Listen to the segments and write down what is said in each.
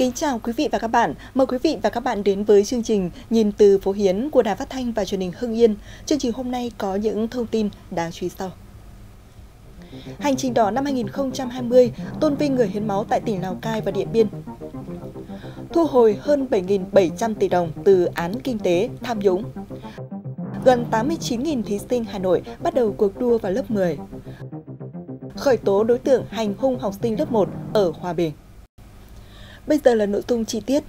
Kính chào quý vị và các bạn. Mời quý vị và các bạn đến với chương trình Nhìn từ Phố Hiến của Đài Phát Thanh và truyền hình Hưng Yên. Chương trình hôm nay có những thông tin đáng chú ý sau. Hành trình đỏ năm 2020 tôn vinh người hiến máu tại tỉnh Lào Cai và Điện Biên. Thu hồi hơn 7.700 tỷ đồng từ án kinh tế tham nhũng. Gần 89.000 thí sinh Hà Nội bắt đầu cuộc đua vào lớp 10. Khởi tố đối tượng hành hung học sinh lớp 1 ở Hòa Bình. Bây giờ là nội dung chi tiết.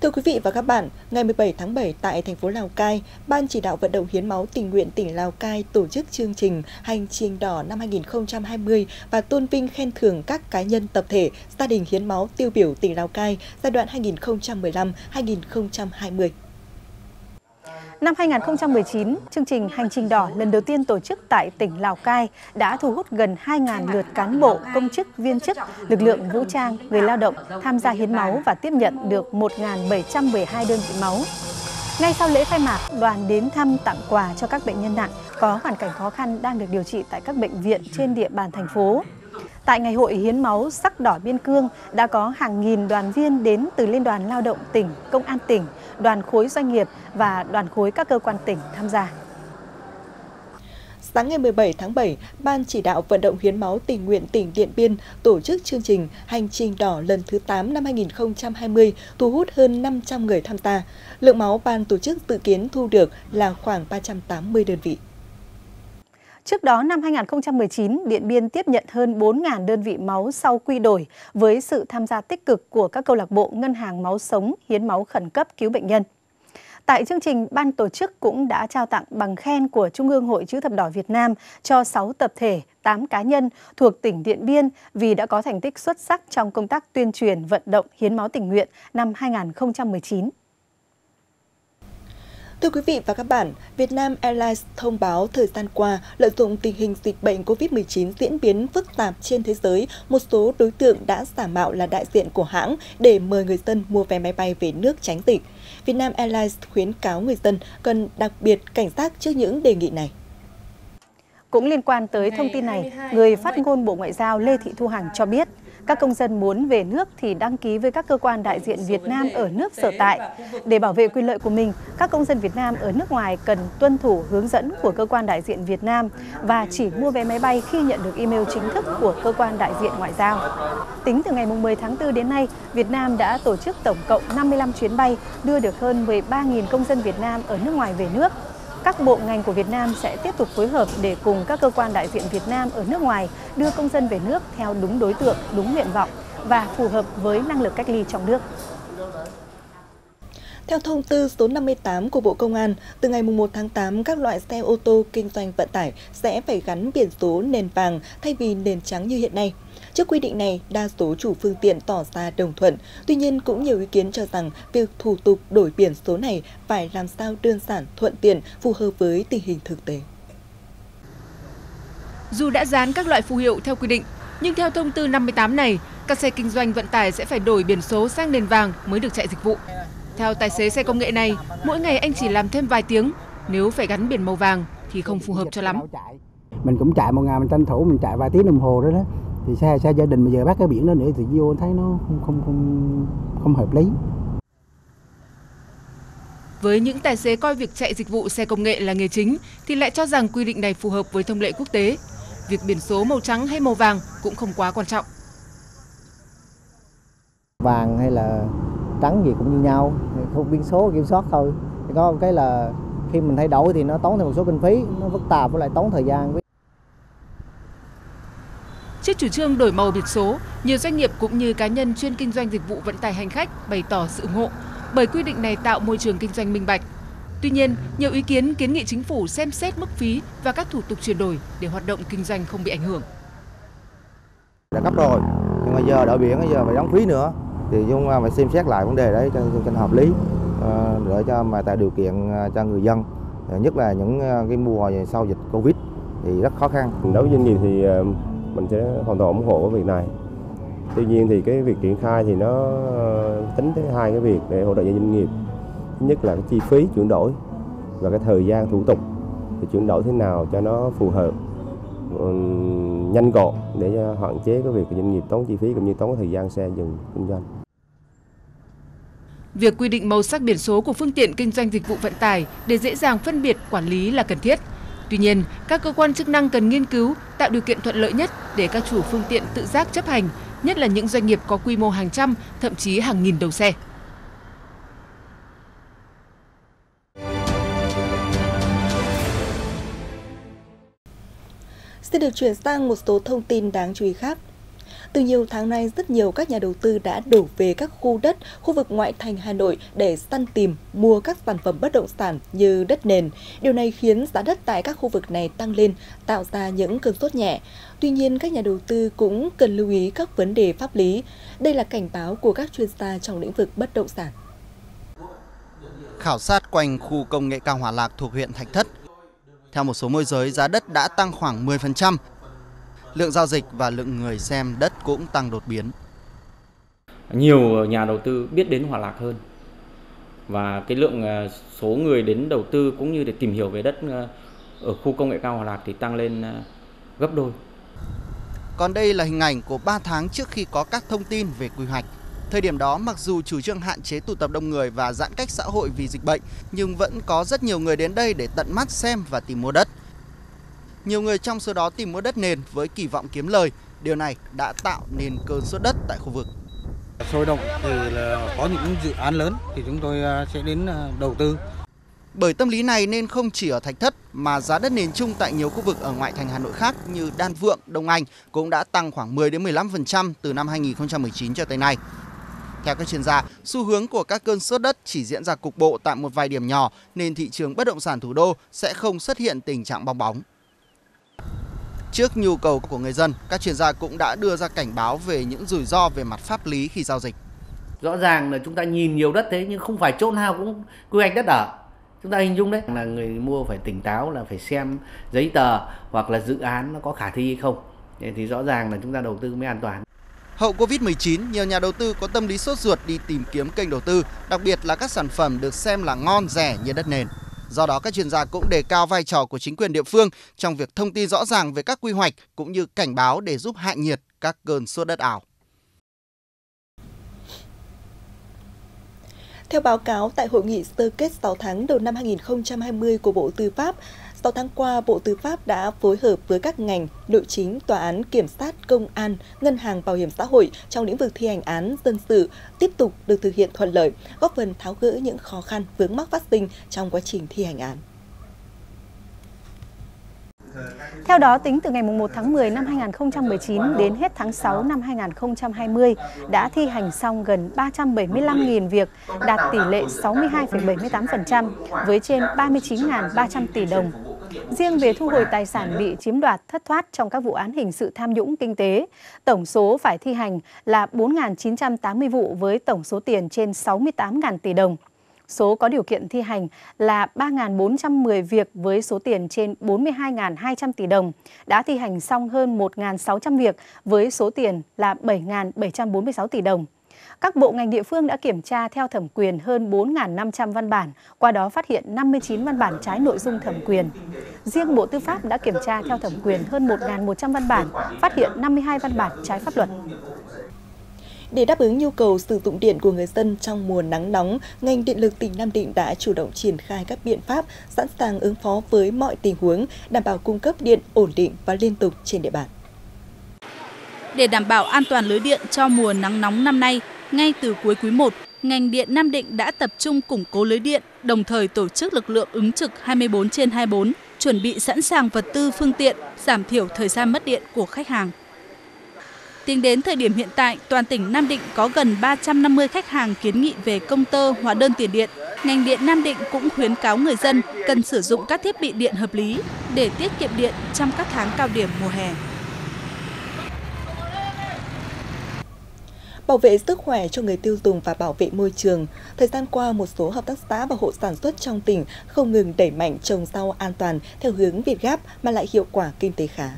Thưa quý vị và các bạn, ngày 17 tháng 7 tại thành phố Lào Cai, Ban chỉ đạo vận động hiến máu tình nguyện tỉnh Lào Cai tổ chức chương trình Hành trình đỏ năm 2020 và tôn vinh khen thưởng các cá nhân, tập thể, gia đình hiến máu tiêu biểu tỉnh Lào Cai giai đoạn 2015-2020. Năm 2019, chương trình Hành trình đỏ lần đầu tiên tổ chức tại tỉnh Lào Cai đã thu hút gần 2.000 lượt cán bộ, công chức, viên chức, lực lượng vũ trang, người lao động tham gia hiến máu và tiếp nhận được 1.712 đơn vị máu. Ngay sau lễ khai mạc, đoàn đến thăm tặng quà cho các bệnh nhân nặng có hoàn cảnh khó khăn đang được điều trị tại các bệnh viện trên địa bàn thành phố. Tại ngày hội hiến máu sắc đỏ biên cương đã có hàng nghìn đoàn viên đến từ Liên đoàn Lao động tỉnh, Công an tỉnh, đoàn khối doanh nghiệp và đoàn khối các cơ quan tỉnh tham gia. Sáng ngày 17 tháng 7, Ban chỉ đạo vận động hiến máu tình nguyện tỉnh Điện Biên tổ chức chương trình Hành trình đỏ lần thứ 8 năm 2020 thu hút hơn 500 người tham gia. Lượng máu ban tổ chức dự kiến thu được là khoảng 380 đơn vị. Trước đó, năm 2019, Điện Biên tiếp nhận hơn 4.000 đơn vị máu sau quy đổi với sự tham gia tích cực của các câu lạc bộ ngân hàng máu sống, hiến máu khẩn cấp cứu bệnh nhân. Tại chương trình, ban tổ chức cũng đã trao tặng bằng khen của Trung ương Hội Chữ thập đỏ Việt Nam cho 6 tập thể, 8 cá nhân thuộc tỉnh Điện Biên vì đã có thành tích xuất sắc trong công tác tuyên truyền vận động hiến máu tình nguyện năm 2019. Thưa quý vị và các bạn, Vietnam Airlines thông báo thời gian qua lợi dụng tình hình dịch bệnh COVID-19 diễn biến phức tạp trên thế giới, một số đối tượng đã giả mạo là đại diện của hãng để mời người dân mua vé máy bay về nước tránh dịch. Vietnam Airlines khuyến cáo người dân cần đặc biệt cảnh giác trước những đề nghị này. Cũng liên quan tới thông tin này, người phát ngôn Bộ Ngoại giao Lê Thị Thu Hằng cho biết, các công dân muốn về nước thì đăng ký với các cơ quan đại diện Việt Nam ở nước sở tại. Để bảo vệ quyền lợi của mình, các công dân Việt Nam ở nước ngoài cần tuân thủ hướng dẫn của cơ quan đại diện Việt Nam và chỉ mua vé máy bay khi nhận được email chính thức của cơ quan đại diện ngoại giao. Tính từ ngày 10 tháng 4 đến nay, Việt Nam đã tổ chức tổng cộng 55 chuyến bay, đưa được hơn 13.000 công dân Việt Nam ở nước ngoài về nước. Các bộ ngành của Việt Nam sẽ tiếp tục phối hợp để cùng các cơ quan đại diện Việt Nam ở nước ngoài đưa công dân về nước theo đúng đối tượng, đúng nguyện vọng và phù hợp với năng lực cách ly trong nước. Theo thông tư số 58 của Bộ Công an, từ ngày 1 tháng 8, các loại xe ô tô kinh doanh vận tải sẽ phải gắn biển số nền vàng thay vì nền trắng như hiện nay. Trước quy định này, đa số chủ phương tiện tỏ ra đồng thuận. Tuy nhiên, cũng nhiều ý kiến cho rằng việc thủ tục đổi biển số này phải làm sao đơn giản, thuận tiện, phù hợp với tình hình thực tế. Dù đã dán các loại phù hiệu theo quy định, nhưng theo thông tư 58 này, các xe kinh doanh vận tải sẽ phải đổi biển số sang nền vàng mới được chạy dịch vụ. Theo tài xế xe công nghệ này, mỗi ngày anh chỉ làm thêm vài tiếng, nếu phải gắn biển màu vàng thì không phù hợp cho lắm. Mình cũng chạy một ngày, mình tranh thủ, mình chạy vài tiếng đồng hồ đó. Thì xe gia đình bây giờ bắt cái biển đó nữa thì vô thấy nó không hợp lý. Với những tài xế coi việc chạy dịch vụ xe công nghệ là nghề chính thì lại cho rằng quy định này phù hợp với thông lệ quốc tế. Việc biển số màu trắng hay màu vàng cũng không quá quan trọng. Vàng hay là trắng gì cũng như nhau, không biển số kiểm soát thôi. Thì có một cái là khi mình thay đổi thì nó tốn thêm một số kinh phí, nó phức tạp với lại tốn thời gian. Trước chủ trương đổi màu biển số, nhiều doanh nghiệp cũng như cá nhân chuyên kinh doanh dịch vụ vận tải hành khách bày tỏ sự ủng hộ bởi quy định này tạo môi trường kinh doanh minh bạch. Tuy nhiên, nhiều ý kiến kiến nghị chính phủ xem xét mức phí và các thủ tục chuyển đổi để hoạt động kinh doanh không bị ảnh hưởng. Đã cấp rồi, nhưng mà giờ đổi biển giờ phải đóng phí nữa thì chúng phải xem xét lại vấn đề đấy cho hợp lý để cho mà tạo điều kiện cho người dân, nhất là những cái mùa sau dịch Covid thì rất khó khăn. Đối với doanh nghiệp thì mình sẽ hoàn toàn ủng hộ cái việc này. Tuy nhiên thì cái việc triển khai thì nó tính tới hai cái việc để hỗ trợ doanh nghiệp. Thứ nhất là cái chi phí chuyển đổi và cái thời gian thủ tục để chuyển đổi thế nào cho nó phù hợp nhanh gọn để hạn chế cái việc doanh nghiệp tốn chi phí cũng như tốn thời gian xe dừng kinh doanh. Việc quy định màu sắc biển số của phương tiện kinh doanh dịch vụ vận tải để dễ dàng phân biệt quản lý là cần thiết. Tuy nhiên, các cơ quan chức năng cần nghiên cứu tạo điều kiện thuận lợi nhất để các chủ phương tiện tự giác chấp hành, nhất là những doanh nghiệp có quy mô hàng trăm, thậm chí hàng nghìn đầu xe. Sẽ được chuyển sang một số thông tin đáng chú ý khác. Từ nhiều tháng nay, rất nhiều các nhà đầu tư đã đổ về các khu đất, khu vực ngoại thành Hà Nội để săn tìm, mua các sản phẩm bất động sản như đất nền. Điều này khiến giá đất tại các khu vực này tăng lên, tạo ra những cơn sốt nhẹ. Tuy nhiên, các nhà đầu tư cũng cần lưu ý các vấn đề pháp lý. Đây là cảnh báo của các chuyên gia trong lĩnh vực bất động sản. Khảo sát quanh khu công nghệ cao Hòa Lạc thuộc huyện Thạch Thất, theo một số môi giới, giá đất đã tăng khoảng 10%. Lượng giao dịch và lượng người xem đất cũng tăng đột biến. Nhiều nhà đầu tư biết đến Hòa Lạc hơn. Và cái lượng số người đến đầu tư cũng như để tìm hiểu về đất ở khu công nghệ cao Hòa Lạc thì tăng lên gấp đôi. Còn đây là hình ảnh của 3 tháng trước khi có các thông tin về quy hoạch. Thời điểm đó, mặc dù chủ trương hạn chế tụ tập đông người và giãn cách xã hội vì dịch bệnh, nhưng vẫn có rất nhiều người đến đây để tận mắt xem và tìm mua đất. Nhiều người trong số đó tìm mua đất nền với kỳ vọng kiếm lời. Điều này đã tạo nên cơn sốt đất tại khu vực. Sôi động thì là có những dự án lớn thì chúng tôi sẽ đến đầu tư. Bởi tâm lý này nên không chỉ ở Thạch Thất mà giá đất nền chung tại nhiều khu vực ở ngoại thành Hà Nội khác như Đan Phượng, Đông Anh cũng đã tăng khoảng 10 đến 15% từ năm 2019 cho tới nay. Theo các chuyên gia, xu hướng của các cơn sốt đất chỉ diễn ra cục bộ tại một vài điểm nhỏ nên thị trường bất động sản thủ đô sẽ không xuất hiện tình trạng bong bóng. Trước nhu cầu của người dân, các chuyên gia cũng đã đưa ra cảnh báo về những rủi ro về mặt pháp lý khi giao dịch. Rõ ràng là chúng ta nhìn nhiều đất thế nhưng không phải chỗ nào cũng quy hoạch đất ở. Chúng ta hình dung đấy là người mua phải tỉnh táo, là phải xem giấy tờ hoặc là dự án nó có khả thi hay không. Thì rõ ràng là chúng ta đầu tư mới an toàn. Hậu Covid-19, nhiều nhà đầu tư có tâm lý sốt ruột đi tìm kiếm kênh đầu tư, đặc biệt là các sản phẩm được xem là ngon, rẻ như đất nền. Do đó, các chuyên gia cũng đề cao vai trò của chính quyền địa phương trong việc thông tin rõ ràng về các quy hoạch cũng như cảnh báo để giúp hạ nhiệt các cơn sốt đất ảo. Theo báo cáo tại hội nghị sơ kết 6 tháng đầu năm 2020 của Bộ Tư pháp, 6 tháng qua, Bộ Tư pháp đã phối hợp với các ngành, nội chính, tòa án, kiểm sát, công an, ngân hàng, bảo hiểm xã hội trong lĩnh vực thi hành án, dân sự tiếp tục được thực hiện thuận lợi, góp phần tháo gỡ những khó khăn vướng mắc phát sinh trong quá trình thi hành án. Theo đó, tính từ ngày 1 tháng 10 năm 2019 đến hết tháng 6 năm 2020, đã thi hành xong gần 375.000 việc, đạt tỷ lệ 62,78% với trên 39.300 tỷ đồng. Riêng về thu hồi tài sản bị chiếm đoạt thất thoát trong các vụ án hình sự tham nhũng kinh tế, tổng số phải thi hành là 4.980 vụ với tổng số tiền trên 68.000 tỷ đồng. Số có điều kiện thi hành là 3.410 việc với số tiền trên 42.200 tỷ đồng, đã thi hành xong hơn 1.600 việc với số tiền là 7.746 tỷ đồng. Các bộ ngành địa phương đã kiểm tra theo thẩm quyền hơn 4.500 văn bản, qua đó phát hiện 59 văn bản trái nội dung thẩm quyền. Riêng Bộ Tư pháp đã kiểm tra theo thẩm quyền hơn 1.100 văn bản, phát hiện 52 văn bản trái pháp luật. Để đáp ứng nhu cầu sử dụng điện của người dân trong mùa nắng nóng, ngành điện lực tỉnh Nam Định đã chủ động triển khai các biện pháp sẵn sàng ứng phó với mọi tình huống, đảm bảo cung cấp điện ổn định và liên tục trên địa bàn. Để đảm bảo an toàn lưới điện cho mùa nắng nóng năm nay, ngay từ cuối quý 1, ngành điện Nam Định đã tập trung củng cố lưới điện, đồng thời tổ chức lực lượng ứng trực 24/24, chuẩn bị sẵn sàng vật tư phương tiện, giảm thiểu thời gian mất điện của khách hàng. Tính đến thời điểm hiện tại, toàn tỉnh Nam Định có gần 350 khách hàng kiến nghị về công tơ, hóa đơn tiền điện. Ngành điện Nam Định cũng khuyến cáo người dân cần sử dụng các thiết bị điện hợp lý để tiết kiệm điện trong các tháng cao điểm mùa hè. Bảo vệ sức khỏe cho người tiêu dùng và bảo vệ môi trường. Thời gian qua, một số hợp tác xã và hộ sản xuất trong tỉnh không ngừng đẩy mạnh trồng rau an toàn theo hướng VietGAP mà lại hiệu quả kinh tế khá.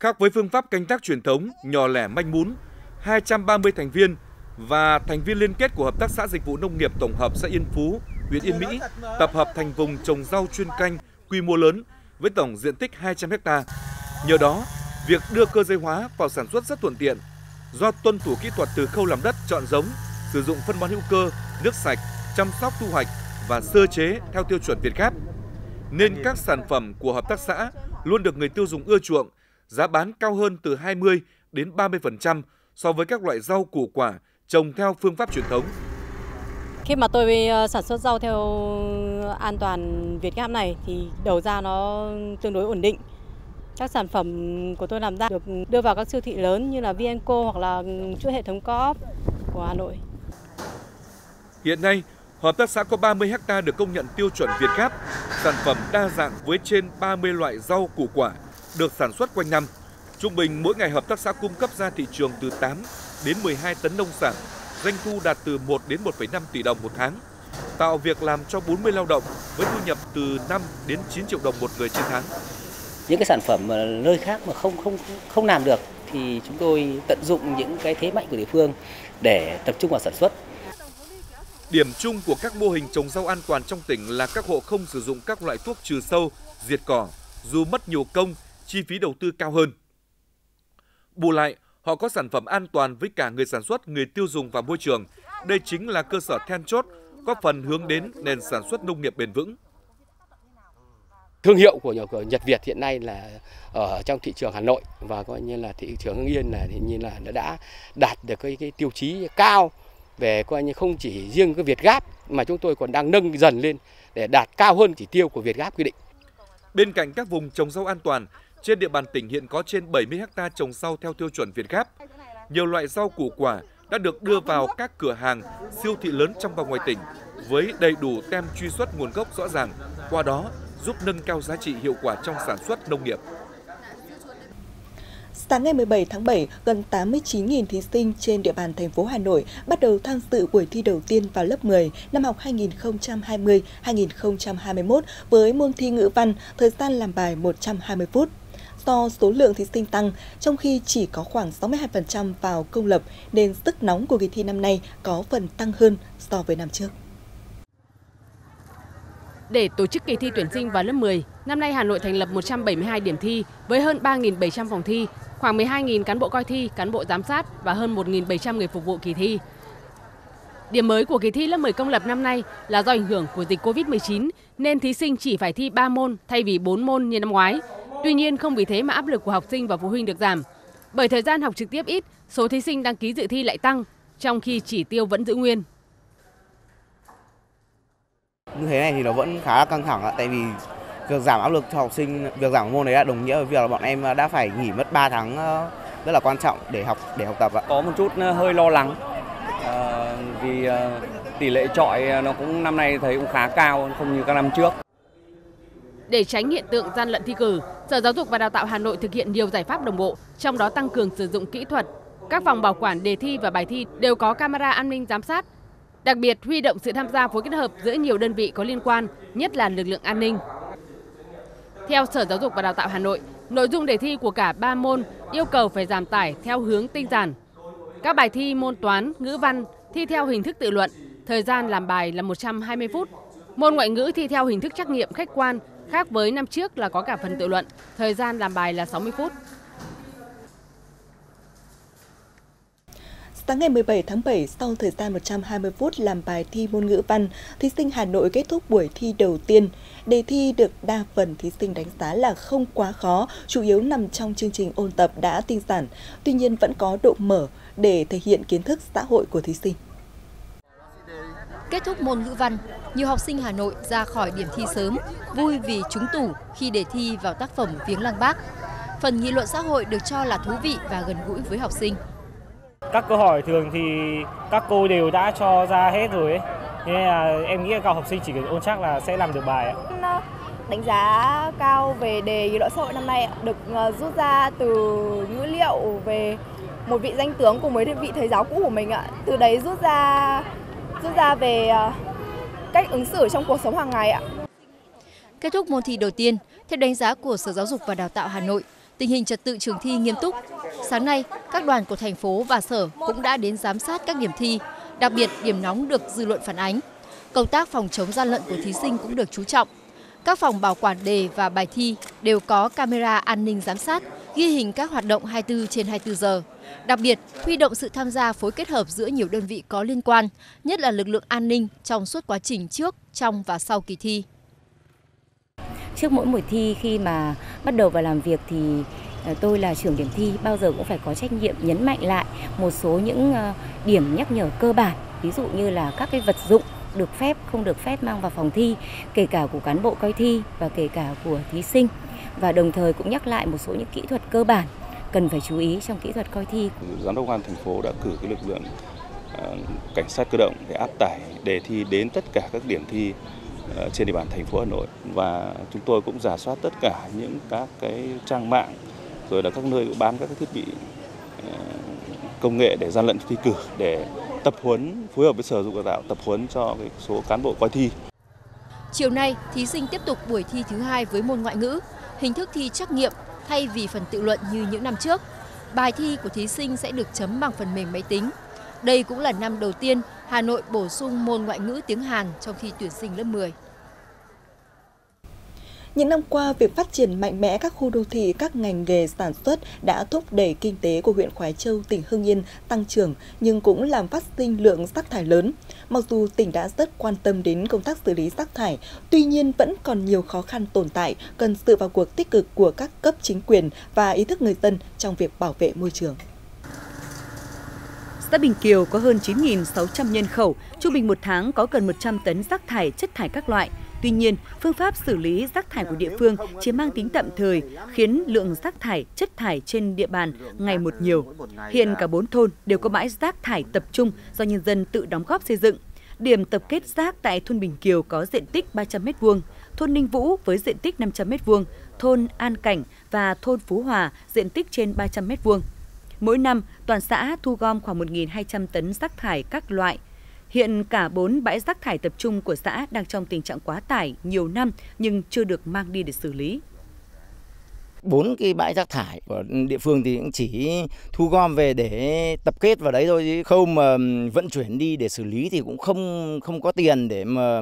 Khác với phương pháp canh tác truyền thống, nhỏ lẻ manh mún, 230 thành viên và thành viên liên kết của Hợp tác xã Dịch vụ Nông nghiệp Tổng hợp xã Yên Phú, huyện Yên Mỹ tập hợp thành vùng trồng rau chuyên canh quy mô lớn với tổng diện tích 200 ha. Nhờ đó, việc đưa cơ giới hóa vào sản xuất rất thuận tiện, do tuân thủ kỹ thuật từ khâu làm đất, chọn giống, sử dụng phân bón hữu cơ, nước sạch, chăm sóc thu hoạch và sơ chế theo tiêu chuẩn VietGAP, nên các sản phẩm của hợp tác xã luôn được người tiêu dùng ưa chuộng, giá bán cao hơn từ 20 đến 30% so với các loại rau củ quả trồng theo phương pháp truyền thống. Khi mà tôi sản xuất rau theo an toàn VietGAP này thì đầu ra nó tương đối ổn định. Các sản phẩm của tôi làm ra được đưa vào các siêu thị lớn như là Vienco hoặc là chuỗi hệ thống Co-op của Hà Nội. Hiện nay, hợp tác xã có 30 ha được công nhận tiêu chuẩn VietGAP, sản phẩm đa dạng với trên 30 loại rau củ quả được sản xuất quanh năm. Trung bình mỗi ngày hợp tác xã cung cấp ra thị trường từ 8 đến 12 tấn nông sản, doanh thu đạt từ 1 đến 1,5 tỷ đồng một tháng, tạo việc làm cho 40 lao động với thu nhập từ 5 đến 9 triệu đồng một người trên tháng. Những cái sản phẩm mà nơi khác mà không làm được thì chúng tôi tận dụng những cái thế mạnh của địa phương để tập trung vào sản xuất. Điểm chung của các mô hình trồng rau an toàn trong tỉnh là các hộ không sử dụng các loại thuốc trừ sâu, diệt cỏ, dù mất nhiều công, chi phí đầu tư cao hơn. Bù lại, họ có sản phẩm an toàn với cả người sản xuất, người tiêu dùng và môi trường. Đây chính là cơ sở then chốt, góp phần hướng đến nền sản xuất nông nghiệp bền vững. Thương hiệu của Nhật Việt hiện nay là ở trong thị trường Hà Nội và coi như là thị trường Hưng Yên là hình như là đã đạt được cái tiêu chí cao về coi như không chỉ riêng cái VietGAP mà chúng tôi còn đang nâng dần lên để đạt cao hơn chỉ tiêu của VietGAP quy định. Bên cạnh các vùng trồng rau an toàn, trên địa bàn tỉnh hiện có trên 70 ha trồng rau theo tiêu chuẩn VietGAP. Nhiều loại rau củ quả đã được đưa vào các cửa hàng, siêu thị lớn trong và ngoài tỉnh với đầy đủ tem truy xuất nguồn gốc rõ ràng, qua đó giúp nâng cao giá trị hiệu quả trong sản xuất nông nghiệp. Sáng ngày 17 tháng 7, gần 89.000 thí sinh trên địa bàn thành phố Hà Nội bắt đầu tham dự buổi thi đầu tiên vào lớp 10 năm học 2020-2021 với môn thi ngữ văn, thời gian làm bài 120 phút. Do số lượng thí sinh tăng, trong khi chỉ có khoảng 62% vào công lập nên sức nóng của kỳ thi năm nay có phần tăng hơn so với năm trước. Để tổ chức kỳ thi tuyển sinh vào lớp 10, năm nay Hà Nội thành lập 172 điểm thi với hơn 3.700 phòng thi, khoảng 12.000 cán bộ coi thi, cán bộ giám sát và hơn 1.700 người phục vụ kỳ thi. Điểm mới của kỳ thi lớp 10 công lập năm nay là do ảnh hưởng của dịch Covid-19 nên thí sinh chỉ phải thi 3 môn thay vì 4 môn như năm ngoái. Tuy nhiên không vì thế mà áp lực của học sinh và phụ huynh được giảm. Bởi thời gian học trực tiếp ít, số thí sinh đăng ký dự thi lại tăng, trong khi chỉ tiêu vẫn giữ nguyên. Như thế này thì nó vẫn khá là căng thẳng ạ, tại vì việc giảm áp lực cho học sinh, việc giảm môn đấy là đồng nghĩa với việc là bọn em đã phải nghỉ mất 3 tháng rất là quan trọng để học tập ạ. Có một chút hơi lo lắng vì tỷ lệ chọi nó cũng năm nay thấy cũng khá cao, không như các năm trước. Để tránh hiện tượng gian lận thi cử, Sở Giáo dục và Đào tạo Hà Nội thực hiện nhiều giải pháp đồng bộ, trong đó tăng cường sử dụng kỹ thuật. Các phòng bảo quản đề thi và bài thi đều có camera an ninh giám sát. Đặc biệt, huy động sự tham gia phối kết hợp giữa nhiều đơn vị có liên quan, nhất là lực lượng an ninh. Theo Sở Giáo dục và Đào tạo Hà Nội, nội dung đề thi của cả 3 môn yêu cầu phải giảm tải theo hướng tinh giản. Các bài thi môn toán, ngữ văn thi theo hình thức tự luận, thời gian làm bài là 120 phút. Môn ngoại ngữ thi theo hình thức trắc nghiệm khách quan, khác với năm trước là có cả phần tự luận, thời gian làm bài là 60 phút. Sáng ngày 17 tháng 7, sau thời gian 120 phút làm bài thi môn ngữ văn, thí sinh Hà Nội kết thúc buổi thi đầu tiên. Đề thi được đa phần thí sinh đánh giá là không quá khó, chủ yếu nằm trong chương trình ôn tập đã tinh giản. Tuy nhiên vẫn có độ mở để thể hiện kiến thức xã hội của thí sinh. Kết thúc môn ngữ văn, nhiều học sinh Hà Nội ra khỏi điểm thi sớm, vui vì trúng tủ khi đề thi vào tác phẩm Viếng Lăng Bác. Phần nghị luận xã hội được cho là thú vị và gần gũi với học sinh. Các câu hỏi thường thì các cô đều đã cho ra hết rồi ấy. Nên là em nghĩ là các học sinh chỉ cần ôn chắc là sẽ làm được bài ấy. Đánh giá cao về đề nghị luận xã hội năm nay được rút ra từ ngữ liệu về một vị danh tướng của mấy vị thầy giáo cũ của mình ạ. Từ đấy rút ra về cách ứng xử trong cuộc sống hàng ngày ạ. Kết thúc môn thi đầu tiên, theo đánh giá của Sở Giáo dục và Đào tạo Hà Nội, tình hình trật tự trường thi nghiêm túc. Sáng nay, các đoàn của thành phố và sở cũng đã đến giám sát các điểm thi, đặc biệt điểm nóng được dư luận phản ánh. Công tác phòng chống gian lận của thí sinh cũng được chú trọng. Các phòng bảo quản đề và bài thi đều có camera an ninh giám sát, ghi hình các hoạt động 24/24 giờ. Đặc biệt, huy động sự tham gia phối kết hợp giữa nhiều đơn vị có liên quan, nhất là lực lượng an ninh trong suốt quá trình trước, trong và sau kỳ thi. Trước mỗi buổi thi khi mà bắt đầu vào làm việc thì tôi là trưởng điểm thi, bao giờ cũng phải có trách nhiệm nhấn mạnh lại một số những điểm nhắc nhở cơ bản, ví dụ như là các cái vật dụng được phép, không được phép mang vào phòng thi, kể cả của cán bộ coi thi và kể cả của thí sinh. Và đồng thời cũng nhắc lại một số những kỹ thuật cơ bản cần phải chú ý trong kỹ thuật coi thi. Giám đốc Công an thành phố đã cử cái lực lượng cảnh sát cơ động để áp tải đề thi đến tất cả các điểm thi trên địa bàn thành phố Hà Nội, và chúng tôi cũng rà soát tất cả những các cái trang mạng rồi là các nơi cũng bán các cái thiết bị công nghệ để gian lận thi cử, để tập huấn, phối hợp với Sở Giáo dục Đào tạo tập huấn cho cái số cán bộ coi thi. Chiều nay, thí sinh tiếp tục buổi thi thứ hai với môn ngoại ngữ, hình thức thi trắc nghiệm thay vì phần tự luận như những năm trước. Bài thi của thí sinh sẽ được chấm bằng phần mềm máy tính. Đây cũng là năm đầu tiên Hà Nội bổ sung môn ngoại ngữ tiếng Hàn trong thi tuyển sinh lớp 10. Những năm qua, việc phát triển mạnh mẽ các khu đô thị, các ngành nghề sản xuất đã thúc đẩy kinh tế của huyện Khoái Châu, tỉnh Hưng Yên tăng trưởng, nhưng cũng làm phát sinh lượng rác thải lớn. Mặc dù tỉnh đã rất quan tâm đến công tác xử lý rác thải, tuy nhiên vẫn còn nhiều khó khăn tồn tại, cần sự vào cuộc tích cực của các cấp chính quyền và ý thức người dân trong việc bảo vệ môi trường. Xã Bình Kiều có hơn 9.600 nhân khẩu, trung bình một tháng có gần 100 tấn rác thải, chất thải các loại. Tuy nhiên, phương pháp xử lý rác thải của địa phương chỉ mang tính tạm thời, khiến lượng rác thải, chất thải trên địa bàn ngày một nhiều. Hiện cả 4 thôn đều có bãi rác thải tập trung do nhân dân tự đóng góp xây dựng. Điểm tập kết rác tại thôn Bình Kiều có diện tích 300 m², thôn Ninh Vũ với diện tích 500 m², thôn An Cảnh và thôn Phú Hòa diện tích trên 300 m². Mỗi năm, toàn xã thu gom khoảng 1.200 tấn rác thải các loại. Hiện cả 4 bãi rác thải tập trung của xã đang trong tình trạng quá tải nhiều năm nhưng chưa được mang đi để xử lý. 4 cái bãi rác thải của địa phương thì cũng chỉ thu gom về để tập kết vào đấy thôi, khâu mà vận chuyển đi để xử lý thì cũng không có tiền để mà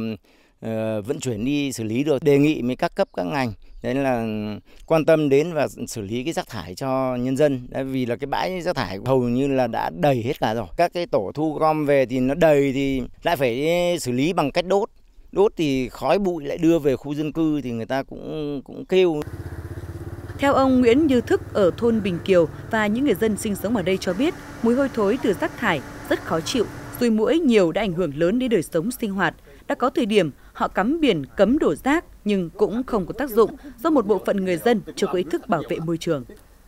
vận chuyển đi xử lý được. Đề nghị với các cấp các ngành đấy là quan tâm đến và xử lý cái rác thải cho nhân dân. Đấy, vì là cái bãi rác thải hầu như là đã đầy hết cả rồi. Các cái tổ thu gom về thì nó đầy thì lại phải xử lý bằng cách đốt. Đốt thì khói bụi lại đưa về khu dân cư thì người ta cũng kêu. Theo ông Nguyễn Như Thức ở thôn Bình Kiều và những người dân sinh sống ở đây cho biết, mùi hôi thối từ rác thải rất khó chịu, dùi muỗi nhiều đã ảnh hưởng lớn đến đời sống sinh hoạt. Đã có thời điểm họ cắm biển cấm đổ rác nhưng cũng không có tác dụng do một bộ phận người dân chưa có ý thức bảo vệ môi trường.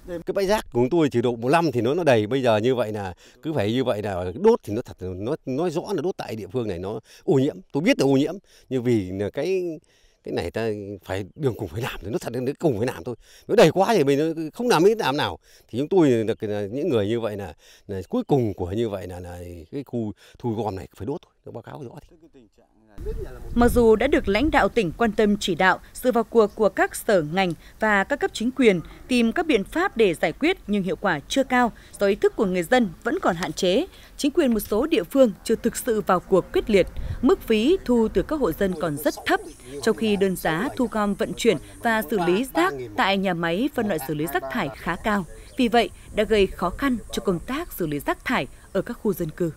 Cái bãi rác của chúng tôi chỉ độ 1 năm thì nó đầy, bây giờ như vậy là cứ phải như vậy là đốt thì nó thật nó nói rõ là đốt tại địa phương này nó ô nhiễm. Tôi biết là ô nhiễm nhưng vì cái này ta phải đường cùng phải làm thì nó thật đến cùng phải làm thôi. Nó đầy quá thì mình không làm ít làm nào thì chúng tôi là những người như vậy là cuối cùng của như vậy là cái khu thu gom này phải đốt thôi, nó báo cáo rõ thì. Mặc dù đã được lãnh đạo tỉnh quan tâm chỉ đạo, sự vào cuộc của các sở ngành và các cấp chính quyền tìm các biện pháp để giải quyết nhưng hiệu quả chưa cao, do ý thức của người dân vẫn còn hạn chế. Chính quyền một số địa phương chưa thực sự vào cuộc quyết liệt, mức phí thu từ các hộ dân còn rất thấp, trong khi đơn giá thu gom vận chuyển và xử lý rác tại nhà máy phân loại xử lý rác thải khá cao. Vì vậy đã gây khó khăn cho công tác xử lý rác thải ở các khu dân cư.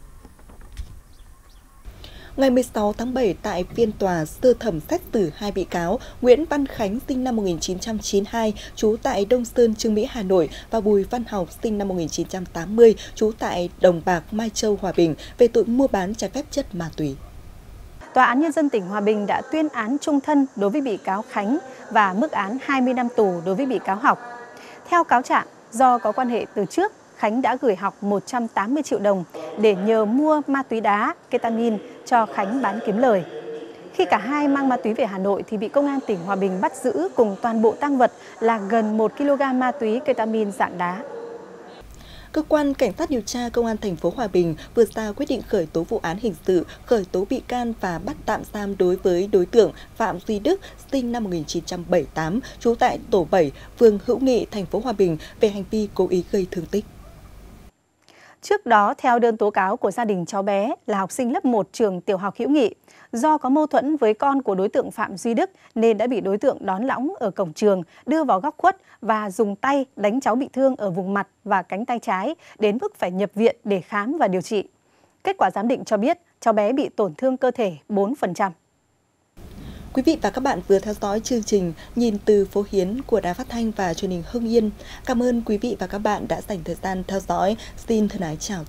Ngày 16 tháng 7, tại phiên tòa sơ thẩm xét xử 2 bị cáo Nguyễn Văn Khánh sinh năm 1992, trú tại Đông Sơn, Chương Mỹ, Hà Nội và Bùi Văn Học sinh năm 1980, trú tại Đồng Bạc, Mai Châu, Hòa Bình về tội mua bán trái phép chất ma túy. Tòa án Nhân dân tỉnh Hòa Bình đã tuyên án chung thân đối với bị cáo Khánh và mức án 20 năm tù đối với bị cáo Học. Theo cáo trạng, do có quan hệ từ trước, Khánh đã gửi Học 180 triệu đồng để nhờ mua ma túy đá, ketamin cho Khánh bán kiếm lời. Khi cả hai mang ma túy về Hà Nội thì bị Công an tỉnh Hòa Bình bắt giữ cùng toàn bộ tang vật là gần 1 kg ma túy ketamin dạng đá. Cơ quan Cảnh sát điều tra Công an thành phố Hòa Bình vừa ra quyết định khởi tố vụ án hình sự, khởi tố bị can và bắt tạm giam đối với đối tượng Phạm Duy Đức, sinh năm 1978, trú tại tổ 7, phường Hữu Nghị, thành phố Hòa Bình về hành vi cố ý gây thương tích. Trước đó, theo đơn tố cáo của gia đình cháu bé là học sinh lớp 1 trường tiểu học Hữu Nghị, do có mâu thuẫn với con của đối tượng Phạm Duy Đức nên đã bị đối tượng đón lõng ở cổng trường, đưa vào góc khuất và dùng tay đánh cháu bị thương ở vùng mặt và cánh tay trái đến mức phải nhập viện để khám và điều trị. Kết quả giám định cho biết cháu bé bị tổn thương cơ thể 4%. Quý vị và các bạn vừa theo dõi chương trình Nhìn từ Phố Hiến của Đài Phát Thanh và truyền hình Hưng Yên. Cảm ơn quý vị và các bạn đã dành thời gian theo dõi. Xin thân ái chào.